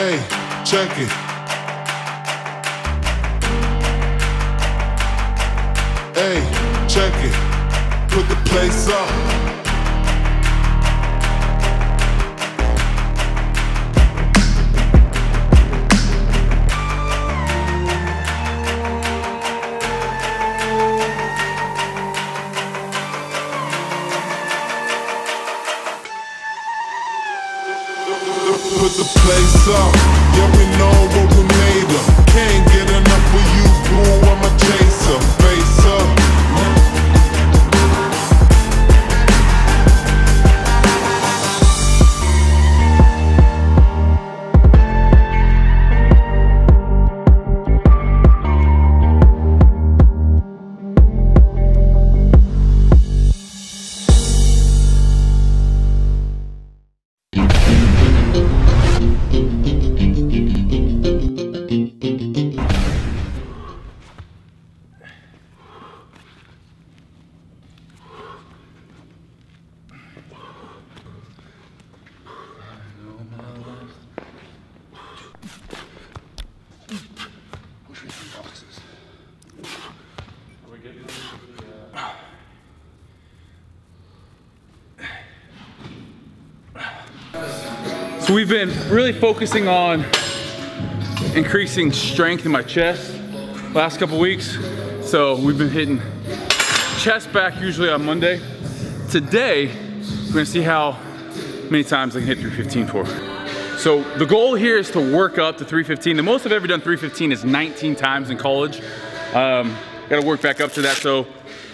Hey, check it. Hey, check it. Put the place up. Put the place up, yeah, we know what we made of. Can't get enough of you, fool, I'm a chaser. Face up, so we've been really focusing on increasing strength in my chest last couple weeks. So we've been hitting chest back usually on Monday. Today, we're gonna see how many times I can hit 315 for. So the goal here is to work up to 315. The most I've ever done 315 is 19 times in college. Gotta work back up to that. So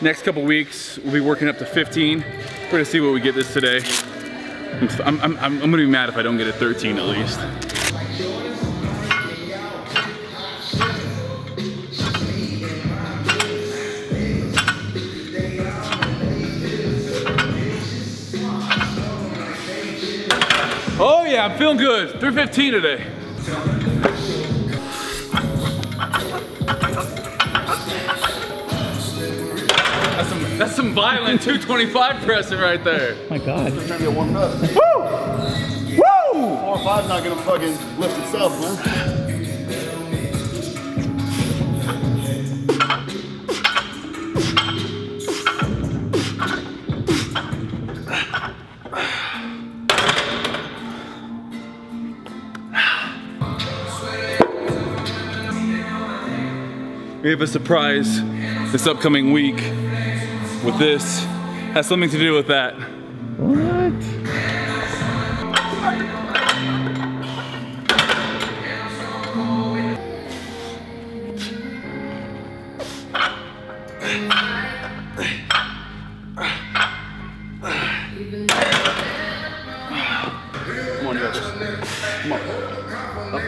next couple weeks, we'll be working up to 15. We're gonna see what we get this today. I'm gonna be mad if I don't get a 13 at least. Oh yeah, I'm feeling good. 315 today. That's some violent 225 pressing right there. Oh my God. Just trying to get warmed up. Woo! Woo! 4 or 5's not gonna fucking lift itself, man. We have a surprise this upcoming week with this. Has something to do with that. What? Come on, guys. Come on. Up.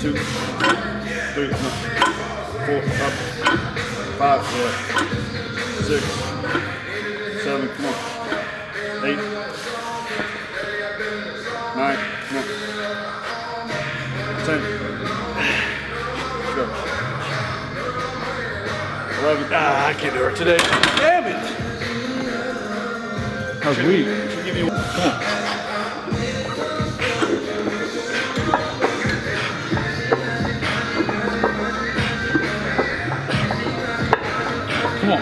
2, 3, 4, up. 5, 4. 6, 7, come on. 8, 9, come on. 10. Let's go. 11. Ah, I can't do it today. Damn it! How's we? Give you one. Come on.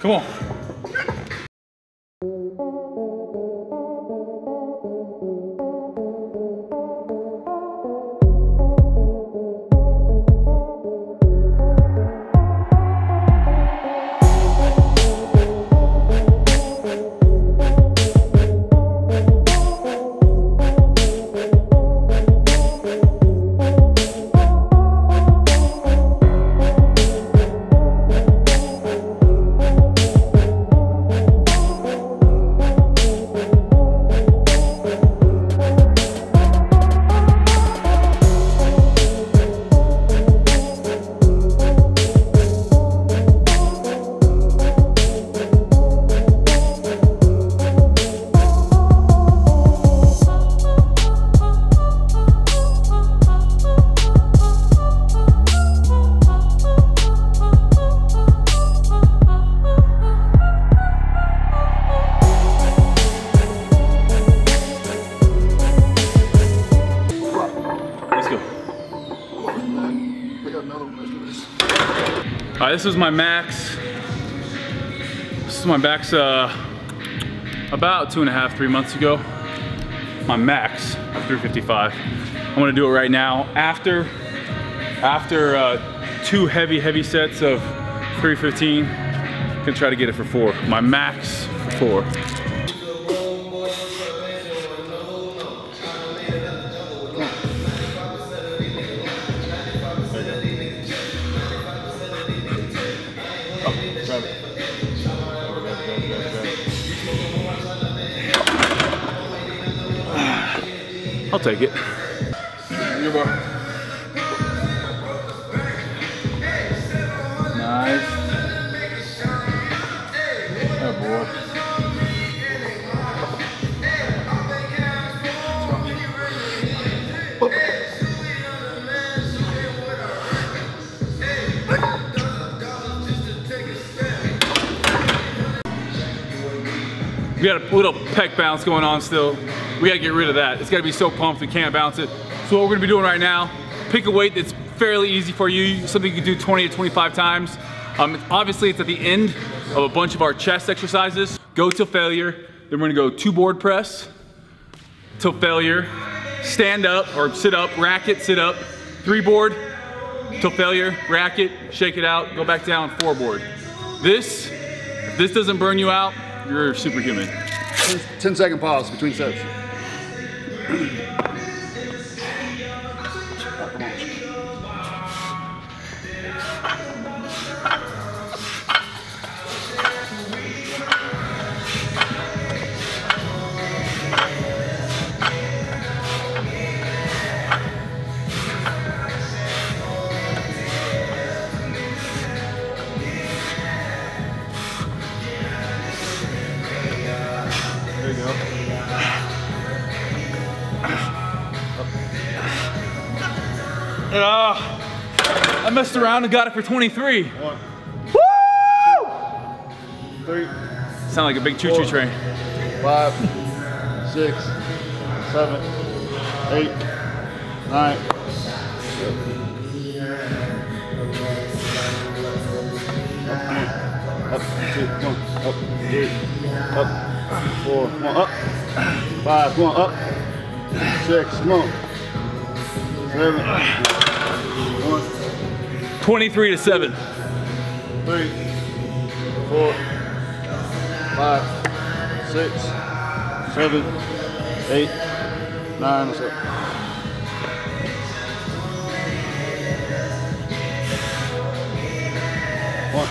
Come on. This is my max. This is my max about 2.5–3 months ago. My max of 355. I'm gonna do it right now. After two heavy sets of 315, I'm gonna try to get it for four. My max for four. I'll take it. Your bar. Nice. Oh boy. We got a little pec bounce going on still. We gotta get rid of that. It's gotta be so pumped we can't bounce it. So what we're gonna be doing right now, pick a weight that's fairly easy for you, something you can do 20 to 25 times. Obviously it's at the end of a bunch of our chest exercises. Go till failure, then we're gonna go two board press, till failure, stand up or sit up, rack it, sit up, three board, till failure, rack it, shake it out, go back down, four board. This, if this doesn't burn you out, you're superhuman. 10-second pause between sets. I messed around and got it for 23. One. Woo! Three. Sound like a big choo-choo train. 5, 6, 7, 8, 9. Up, 2, 1, up, 3, up, 4, 1, up, 5, 1, up, 6, 1, 7. 23 to 7. 3, 4, 5, 6, 7, 8, 9. Let's go. One,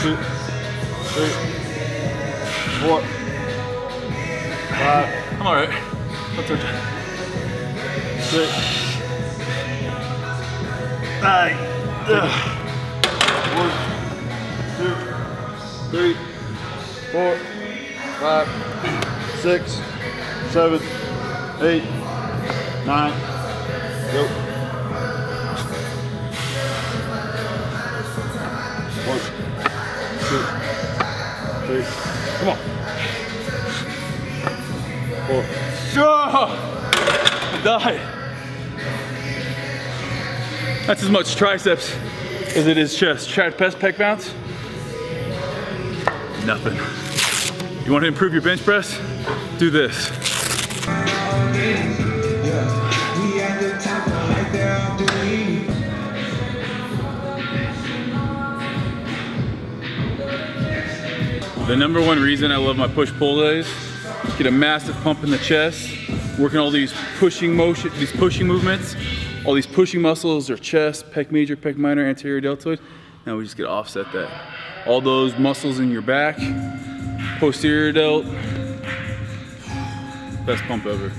two, three, four, five. I'm all right. That's okay. 6, 9. 1, 2, 3, 4, 5, 6, 7, 8, 9. Go. 1, 2, 3. Come on. 4. Oh, die. That's as much triceps as it is chest. Chest pec bounce? Nothing. You want to improve your bench press? Do this. The #1 reason I love my push-pull days, get a massive pump in the chest, working all these pushing motion, these pushing movements. All these pushing muscles are chest, pec major, pec minor, anterior deltoid. Now we just get to offset that. All those muscles in your back, posterior delt, best pump ever.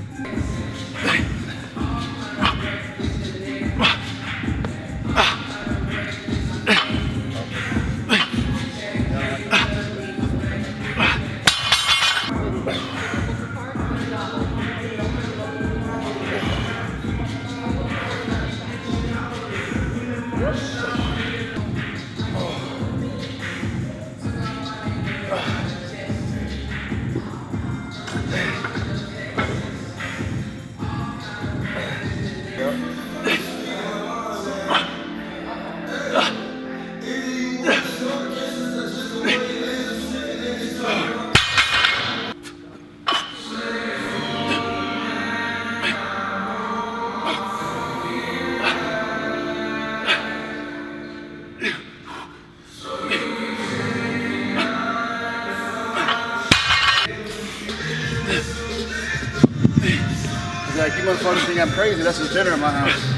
always think I'm crazy. That's just dinner in my house.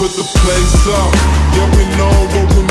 Put the place up, yeah, we know what we